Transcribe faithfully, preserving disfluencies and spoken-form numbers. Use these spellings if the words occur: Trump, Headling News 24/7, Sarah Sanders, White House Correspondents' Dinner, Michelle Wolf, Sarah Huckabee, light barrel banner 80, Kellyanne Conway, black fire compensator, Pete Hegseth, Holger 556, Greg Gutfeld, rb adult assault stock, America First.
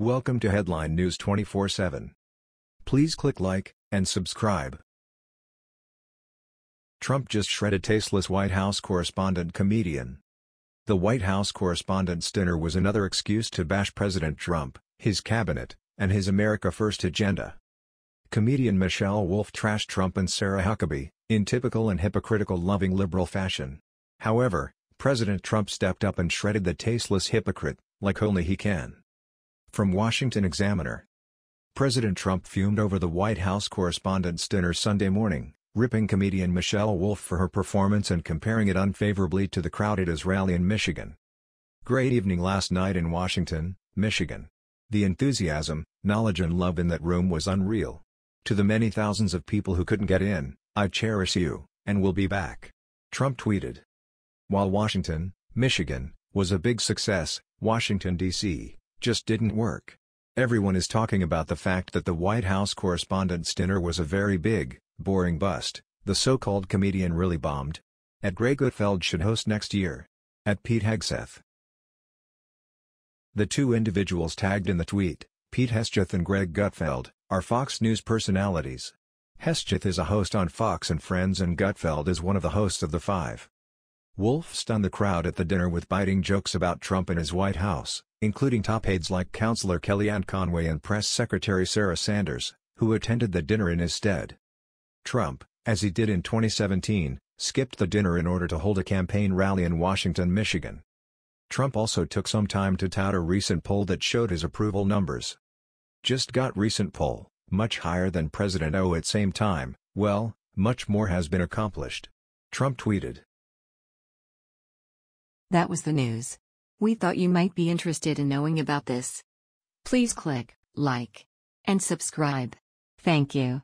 Welcome to Headline News twenty-four seven. Please click like and subscribe. Trump just shredded tasteless White House correspondent comedian. The White House Correspondents' Dinner was another excuse to bash President Trump, his cabinet, and his America First agenda. Comedian Michelle Wolf trashed Trump and Sarah Huckabee, in typical and hypocritical loving liberal fashion. However, President Trump stepped up and shredded the tasteless hypocrite, like only he can. From Washington Examiner. President Trump fumed over the White House Correspondents' Dinner Sunday morning, ripping comedian Michelle Wolf for her performance and comparing it unfavorably to the crowd at his rally in Michigan. "Great evening last night in Washington, Michigan. The enthusiasm, knowledge and love in that room was unreal. To the many thousands of people who couldn't get in, I cherish you, and will be back," Trump tweeted. While Washington, Michigan, was a big success, Washington, D C just didn't work. Everyone is talking about the fact that the White House Correspondents' Dinner was a very big, boring bust. The so-called comedian really bombed. At Greg Gutfeld should host next year. At Pete Hegseth. The two individuals tagged in the tweet, Pete Hegseth and Greg Gutfeld, are Fox News personalities. Hegseth is a host on Fox and Friends and Gutfeld is one of the hosts of The Five. Wolf stunned the crowd at the dinner with biting jokes about Trump and his White House, including top aides like Counselor Kellyanne Conway and Press Secretary Sarah Sanders, who attended the dinner in his stead. Trump, as he did in twenty seventeen, skipped the dinner in order to hold a campaign rally in Washington, Michigan. Trump also took some time to tout a recent poll that showed his approval numbers. "Just got recent poll, much higher than President O at same time, well, much more has been accomplished," Trump tweeted. That was the news. We thought you might be interested in knowing about this. Please click like and subscribe. Thank you.